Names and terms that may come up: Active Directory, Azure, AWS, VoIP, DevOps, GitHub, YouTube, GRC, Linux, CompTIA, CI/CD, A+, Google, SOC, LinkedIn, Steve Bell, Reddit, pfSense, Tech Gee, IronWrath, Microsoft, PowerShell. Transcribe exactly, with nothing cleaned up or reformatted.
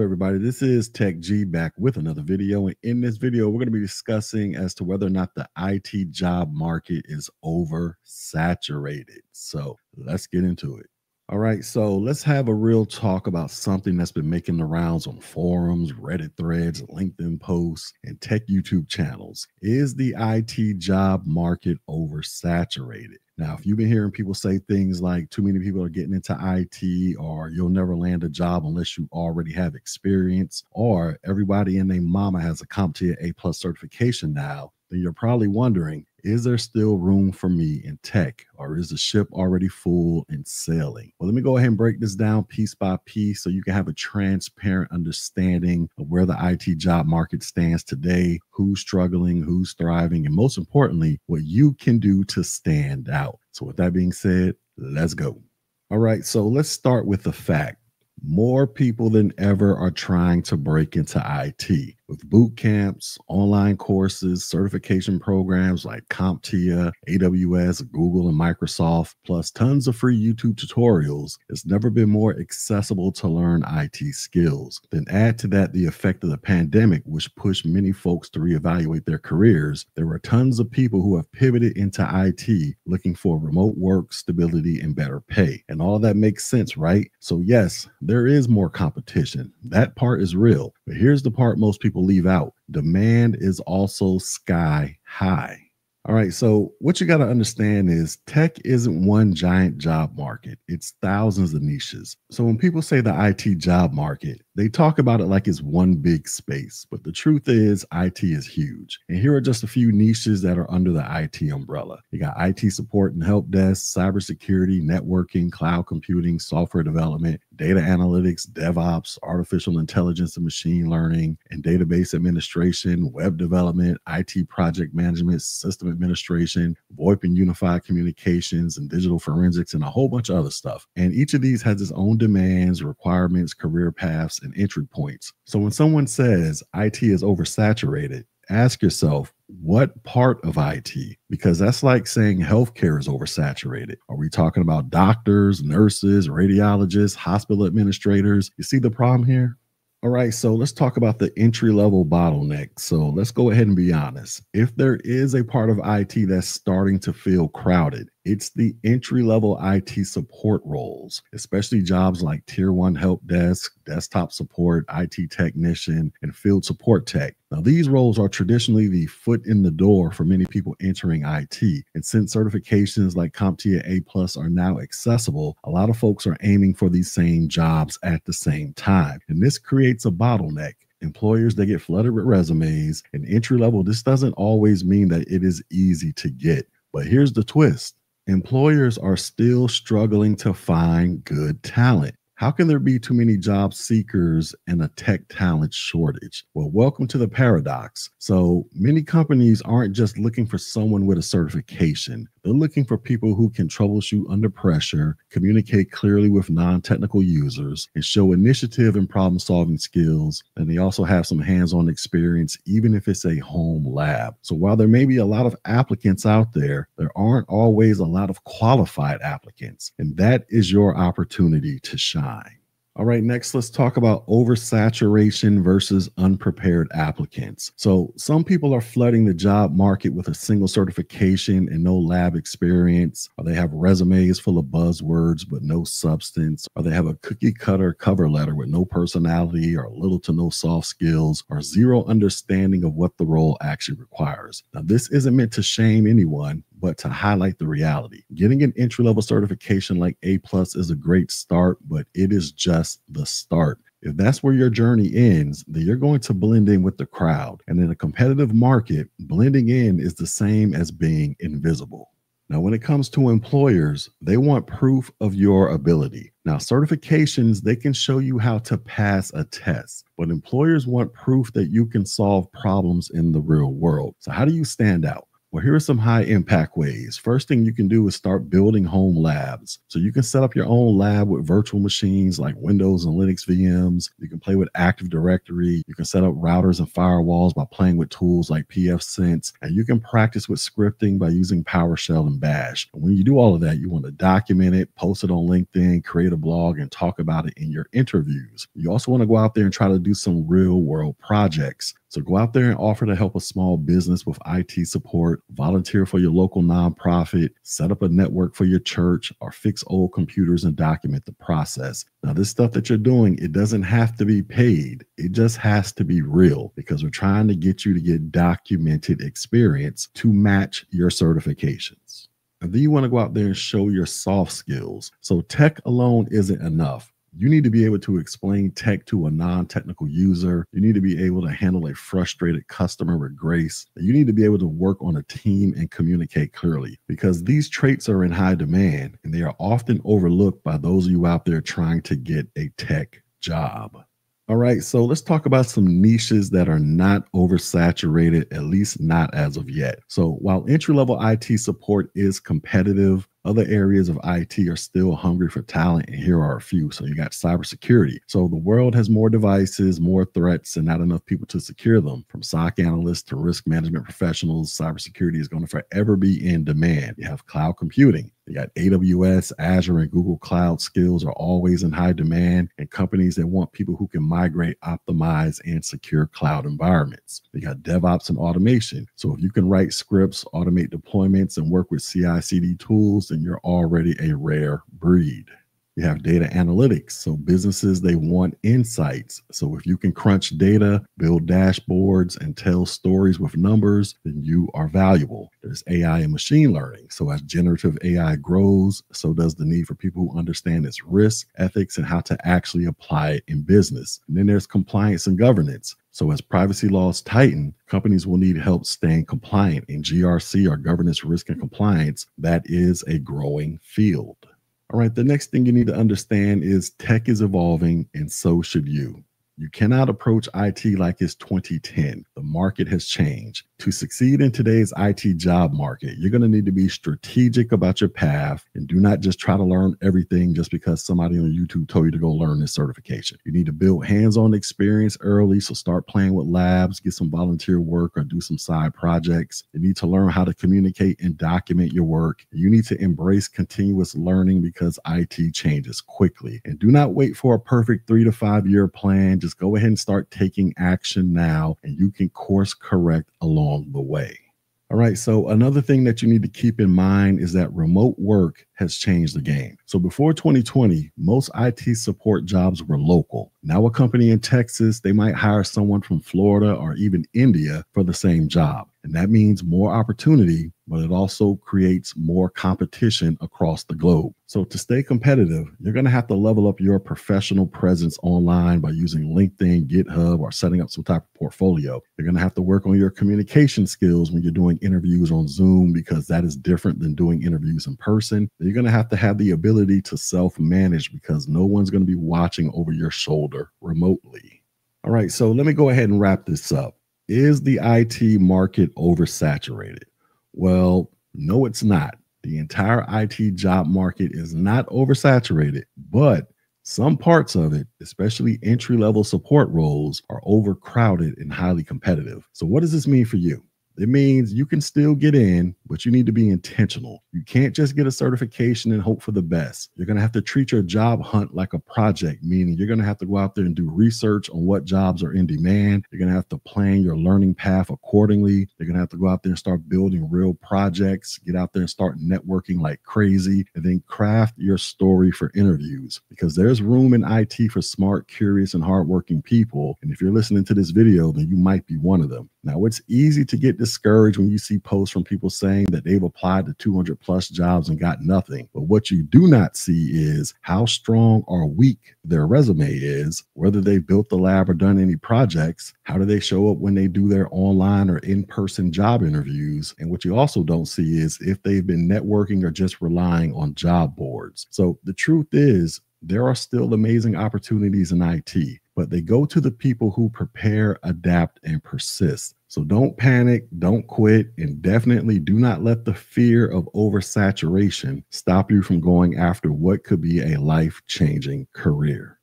up, everybody? This is Tech Gee back with another video. And in this video, we're going to be discussing as to whether or not the I T job market is oversaturated. So let's get into it. All right, so let's have a real talk about something that's been making the rounds on forums, Reddit threads, LinkedIn posts, and tech YouTube channels. Is the I T job market oversaturated? Now, if you've been hearing people say things like too many people are getting into I T, or you'll never land a job unless you already have experience, or everybody and their mama has a CompTIA A plus certification now, then you're probably wondering, is there still room for me in tech, or is the ship already full and sailing? Well, let me go ahead and break this down piece by piece so you can have a transparent understanding of where the I T job market stands today, who's struggling, who's thriving, and most importantly, what you can do to stand out. So with that being said, let's go. All right, so let's start with the fact. More people than ever are trying to break into I T with boot camps, online courses, certification programs like CompTIA, A W S, Google, and Microsoft, plus tons of free YouTube tutorials. It's never been more accessible to learn I T skills. Then add to that the effect of the pandemic, which pushed many folks to reevaluate their careers. There were tons of people who have pivoted into I T looking for remote work, stability, and better pay. And all that makes sense, right? So yes, there is more competition. That part is real. But here's the part most people leave out. Demand is also sky high. All right, so what you got to understand is tech isn't one giant job market. It's thousands of niches. So when people say the I T job market, they talk about it like it's one big space. But the truth is I T is huge. And here are just a few niches that are under the I T umbrella. You got I T support and help desk, cybersecurity, networking, cloud computing, software development, data analytics, DevOps, artificial intelligence and machine learning, and database administration, web development, I T project management, system administration, VoIP and unified communications, and digital forensics, and a whole bunch of other stuff. And each of these has its own demands, requirements, career paths, and entry points. So when someone says I T is oversaturated, ask yourself, what part of I T? Because that's like saying healthcare is oversaturated. Are we talking about doctors, nurses, radiologists, hospital administrators? You see the problem here? All right, so let's talk about the entry-level bottleneck. So let's go ahead and be honest. If there is a part of I T that's starting to feel crowded, it's the entry-level I T support roles, especially jobs like tier one help desk, desktop support, I T technician, and field support tech. Now, these roles are traditionally the foot in the door for many people entering I T. And since certifications like CompTIA A plus are now accessible, a lot of folks are aiming for these same jobs at the same time. And this creates a bottleneck. Employers, they get flooded with resumes, and entry level, this doesn't always mean that it is easy to get. But here's the twist. Employers are still struggling to find good talent. How can there be too many job seekers and a tech talent shortage? Well, welcome to the paradox. So many companies aren't just looking for someone with a certification. They're looking for people who can troubleshoot under pressure, communicate clearly with non-technical users, and show initiative and problem-solving skills. And they also have some hands-on experience, even if it's a home lab. So while there may be a lot of applicants out there, there aren't always a lot of qualified applicants. And that is your opportunity to shine. All right, next, let's talk about oversaturation versus unprepared applicants. So some people are flooding the job market with a single certification and no lab experience, or they have resumes full of buzzwords but no substance, or they have a cookie cutter cover letter with no personality or little to no soft skills or zero understanding of what the role actually requires. Now, this isn't meant to shame anyone, but to highlight the reality. Getting an entry-level certification like A plus is a great start, but it is just the start. If that's where your journey ends, then you're going to blend in with the crowd. And in a competitive market, blending in is the same as being invisible. Now, when it comes to employers, they want proof of your ability. Now, certifications, they can show you how to pass a test, but employers want proof that you can solve problems in the real world. So how do you stand out? Well, here are some high impact ways. First thing you can do is start building home labs. So you can set up your own lab with virtual machines like Windows and Linux V Ms. You can play with Active Directory. You can set up routers and firewalls by playing with tools like pfSense. And you can practice with scripting by using PowerShell and Bash. And when you do all of that, you want to document it, post it on LinkedIn, create a blog, and talk about it in your interviews. You also want to go out there and try to do some real world projects. So go out there and offer to help a small business with I T support, volunteer for your local nonprofit, set up a network for your church, or fix old computers and document the process. Now, this stuff that you're doing, it doesn't have to be paid. It just has to be real, because we're trying to get you to get documented experience to match your certifications. And then you want to go out there and show your soft skills. So tech alone isn't enough. You need to be able to explain tech to a non-technical user. You need to be able to handle a frustrated customer with grace. You need to be able to work on a team and communicate clearly, because these traits are in high demand and they are often overlooked by those of you out there trying to get a tech job. All right, so let's talk about some niches that are not oversaturated, at least not as of yet. So while entry-level I T support is competitive, other areas of I T are still hungry for talent, and here are a few. So you got cybersecurity. So the world has more devices, more threats, and not enough people to secure them. From S O C analysts to risk management professionals, cybersecurity is going to forever be in demand. You have cloud computing. You got A W S, Azure, and Google Cloud skills are always in high demand, and companies that want people who can migrate, optimize, and secure cloud environments. You got DevOps and automation. So if you can write scripts, automate deployments, and work with C I C D tools, and you're already a rare breed. You have data analytics. So businesses, they want insights. So if you can crunch data, build dashboards, and tell stories with numbers, then you are valuable. There's A I and machine learning. So as generative A I grows, so does the need for people who understand its risk, ethics, and how to actually apply it in business. And then there's compliance and governance. So as privacy laws tighten, companies will need help staying compliant. In G R C, or governance, risk, and compliance, that is a growing field. All right, the next thing you need to understand is tech is evolving, and so should you. You cannot approach I T like it's twenty ten. The market has changed. To succeed in today's I T job market, you're going to need to be strategic about your path, and do not just try to learn everything just because somebody on YouTube told you to go learn this certification. You need to build hands-on experience early, so start playing with labs, get some volunteer work, or do some side projects. You need to learn how to communicate and document your work. You need to embrace continuous learning, because I T changes quickly. And do not wait for a perfect three to five-year plan. Just go ahead and start taking action now, and you can course correct along the way. All right, so another thing that you need to keep in mind is that remote work has changed the game. So before twenty twenty, most I T support jobs were local. Now a company in Texas, they might hire someone from Florida or even India for the same job. And that means more opportunity, but it also creates more competition across the globe. So to stay competitive, you're going to have to level up your professional presence online by using LinkedIn, GitHub, or setting up some type of portfolio. You're going to have to work on your communication skills when you're doing interviews on Zoom, because that is different than doing interviews in person. You're going to have to have the ability to self-manage, because no one's going to be watching over your shoulder remotely. All right, so let me go ahead and wrap this up. Is the I T market oversaturated? Well, no, it's not. The entire I T job market is not oversaturated, but some parts of it, especially entry-level support roles, are overcrowded and highly competitive. So what does this mean for you? It means you can still get in, but you need to be intentional. You can't just get a certification and hope for the best. You're going to have to treat your job hunt like a project, meaning you're going to have to go out there and do research on what jobs are in demand. You're going to have to plan your learning path accordingly. You're going to have to go out there and start building real projects, get out there and start networking like crazy, and then craft your story for interviews, because there's room in I T for smart, curious, and hardworking people. And if you're listening to this video, then you might be one of them. Now, it's easy to get discouraged when you see posts from people saying that they've applied to two hundred plus jobs and got nothing. But what you do not see is how strong or weak their resume is, whether they built the lab or done any projects, how do they show up when they do their online or in-person job interviews. And what you also don't see is if they've been networking or just relying on job boards. So the truth is, there are still amazing opportunities in I T. but they go to the people who prepare, adapt, and persist. So don't panic, don't quit, and definitely do not let the fear of oversaturation stop you from going after what could be a life-changing career.